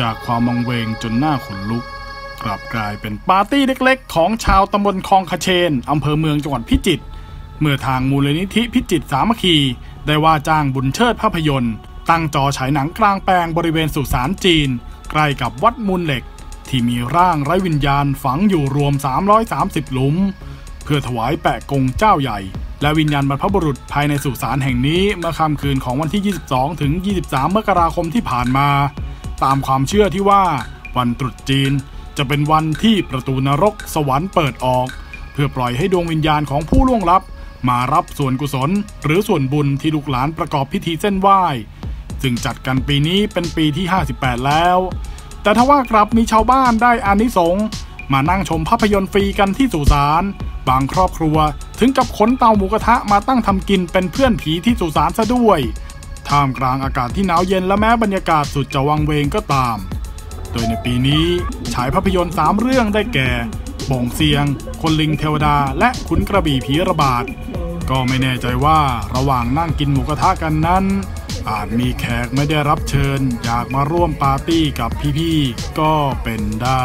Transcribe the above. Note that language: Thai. จากความวังเวงจนหน้าขนลุกกลับกลายเป็นปาร์ตี้เล็กๆของชาวตำบลคลองคเชนอำเภอเมืองจังหวัดพิจิตรเมื่อทางมูลนิธิพิจิตรสามัคคีได้ว่าจ้างบุญเชิดภาพยนตร์ตั้งจอฉายหนังกลางแปลงบริเวณสุสานจีนใกล้กับวัดมูลเหล็กที่มีร่างไร้วิญญาณฝังอยู่รวม330หลุมเพื่อถวายแปะกงเจ้าใหญ่และวิญญาณบรรพบุรุษภายในสุสานแห่งนี้เมื่อค่ำคืนของวันที่22ถึง23มกราคมที่ผ่านมาตามความเชื่อที่ว่าวันตรุษจีนจะเป็นวันที่ประตูนรกสวรรค์เปิดออกเพื่อปล่อยให้ดวงวิญญาณของผู้ล่วงลับมารับส่วนกุศลหรือส่วนบุญที่ลูกหลานประกอบพิธีเส้นไหว้ซึ่งจัดกันปีนี้เป็นปีที่58แล้วแต่ทว่ากลับมีชาวบ้านได้อานิสงส์มานั่งชมภาพยนตร์ฟรีกันที่สุสานบางครอบครัวถึงกับขนเตาหมูกระทะมาตั้งทำกินเป็นเพื่อนผีที่สุสานซะด้วยท่ามกลางอากาศที่หนาวเย็นและแม้บรรยากาศสุดจะวังเวงก็ตามโดยในปีนี้ฉายภาพยนตร์3เรื่องได้แก่บ่งเสียงคนลิงเทวดาและขุนกระบี่ผีระบาดก็ไม่แน่ใจว่าระหว่างนั่งกินหมูกระทะกันนั้นอาจมีแขกไม่ได้รับเชิญอยากมาร่วมปาร์ตี้กับพี่ๆก็เป็นได้